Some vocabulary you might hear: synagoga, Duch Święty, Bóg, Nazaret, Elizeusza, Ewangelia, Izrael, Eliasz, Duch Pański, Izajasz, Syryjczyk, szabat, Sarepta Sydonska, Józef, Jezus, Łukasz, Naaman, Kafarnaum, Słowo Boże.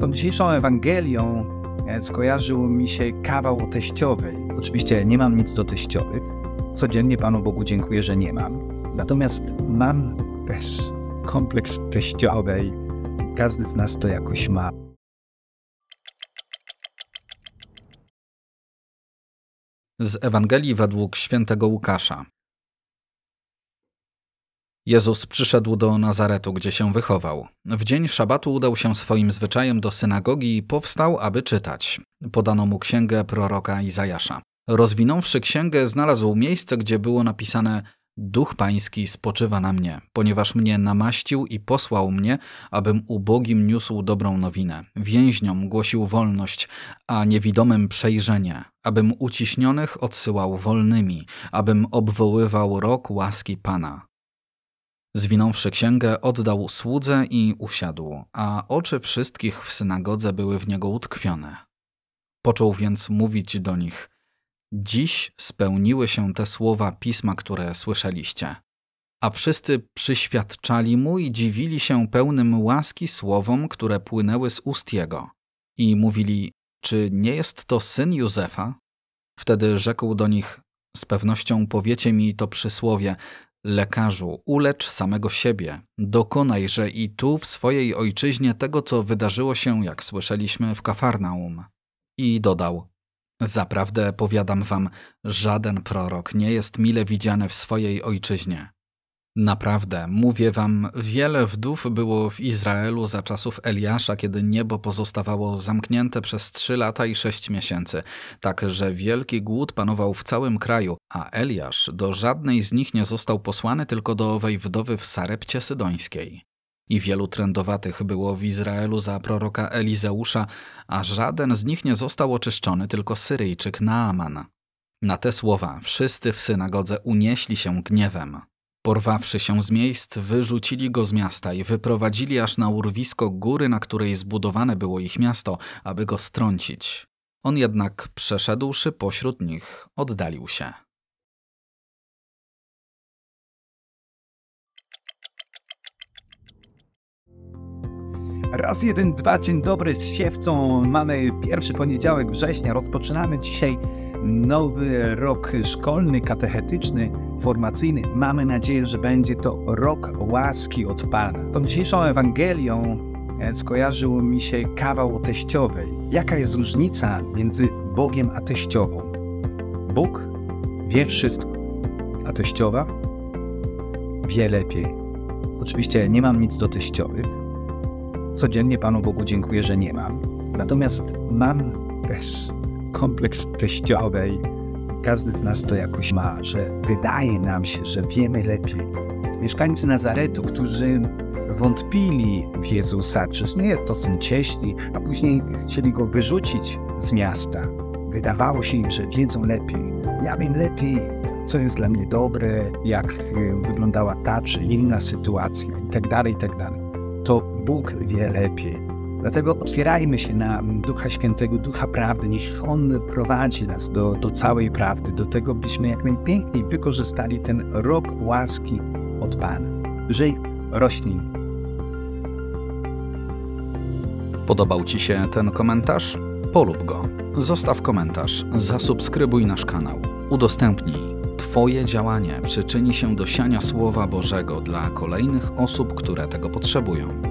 Tą dzisiejszą Ewangelią skojarzył mi się kawał o teściowej. Oczywiście nie mam nic do teściowych. Codziennie Panu Bogu dziękuję, że nie mam. Natomiast mam też kompleks teściowej. Każdy z nas to jakoś ma. Z Ewangelii według świętego Łukasza. Jezus przyszedł do Nazaretu, gdzie się wychował. W dzień szabatu udał się swoim zwyczajem do synagogi i powstał, aby czytać. Podano mu księgę proroka Izajasza. Rozwinąwszy księgę, znalazł miejsce, gdzie było napisane: Duch Pański spoczywa na mnie, ponieważ mnie namaścił i posłał mnie, abym ubogim niósł dobrą nowinę, więźniom głosił wolność, a niewidomym przejrzenie, abym uciśnionych odsyłał wolnymi, abym obwoływał rok łaski Pana. Zwinąwszy księgę, oddał słudze i usiadł, a oczy wszystkich w synagodze były w niego utkwione. Począł więc mówić do nich: dziś spełniły się te słowa Pisma, które słyszeliście. A wszyscy przyświadczali mu i dziwili się pełnym łaski słowom, które płynęły z ust jego. I mówili: czy nie jest to syn Józefa? Wtedy rzekł do nich: z pewnością powiecie mi to przysłowie: lekarzu, ulecz samego siebie, dokonajże i tu w swojej ojczyźnie tego, co wydarzyło się, jak słyszeliśmy, w Kafarnaum. I dodał: zaprawdę powiadam wam, żaden prorok nie jest mile widziany w swojej ojczyźnie. Naprawdę, mówię wam, wiele wdów było w Izraelu za czasów Eliasza, kiedy niebo pozostawało zamknięte przez 3 lata i 6 miesięcy, tak że wielki głód panował w całym kraju, a Eliasz do żadnej z nich nie został posłany, tylko do owej wdowy w Sarepcie Sydońskiej. I wielu trędowatych było w Izraelu za proroka Elizeusza, a żaden z nich nie został oczyszczony, tylko Syryjczyk Naaman. Na te słowa wszyscy w synagodze unieśli się gniewem. Porwawszy się z miejsc, wyrzucili go z miasta i wyprowadzili aż na urwisko góry, na której zbudowane było ich miasto, aby go strącić. On jednak, przeszedłszy pośród nich, oddalił się. Raz, jeden, dwa, dzień dobry z siewcą. Mamy pierwszy poniedziałek września. Rozpoczynamy dzisiaj nowy rok szkolny, katechetyczny, formacyjny. Mamy nadzieję, że będzie to rok łaski od Pana. Tą dzisiejszą Ewangelią skojarzył mi się kawał o teściowej. Jaka jest różnica między Bogiem a teściową? Bóg wie wszystko, a teściowa wie lepiej. Oczywiście nie mam nic do teściowych. Codziennie Panu Bogu dziękuję, że nie mam. Natomiast mam też kompleks teściowej. Każdy z nas to jakoś ma, że wydaje nam się, że wiemy lepiej. Mieszkańcy Nazaretu, którzy wątpili w Jezusa, czyż nie jest to syn cieśli, a później chcieli go wyrzucić z miasta. Wydawało się im, że wiedzą lepiej. Ja wiem lepiej, co jest dla mnie dobre, jak wyglądała ta czy inna sytuacja itd., itd. To Bóg wie lepiej. Dlatego otwierajmy się na Ducha Świętego, Ducha Prawdy. Niech On prowadzi nas do całej prawdy, do tego, byśmy jak najpiękniej wykorzystali ten rok łaski od Pana. Żyj, rośnij. Podobał Ci się ten komentarz? Polub go. Zostaw komentarz, zasubskrybuj nasz kanał, udostępnij. Twoje działanie przyczyni się do siania Słowa Bożego dla kolejnych osób, które tego potrzebują.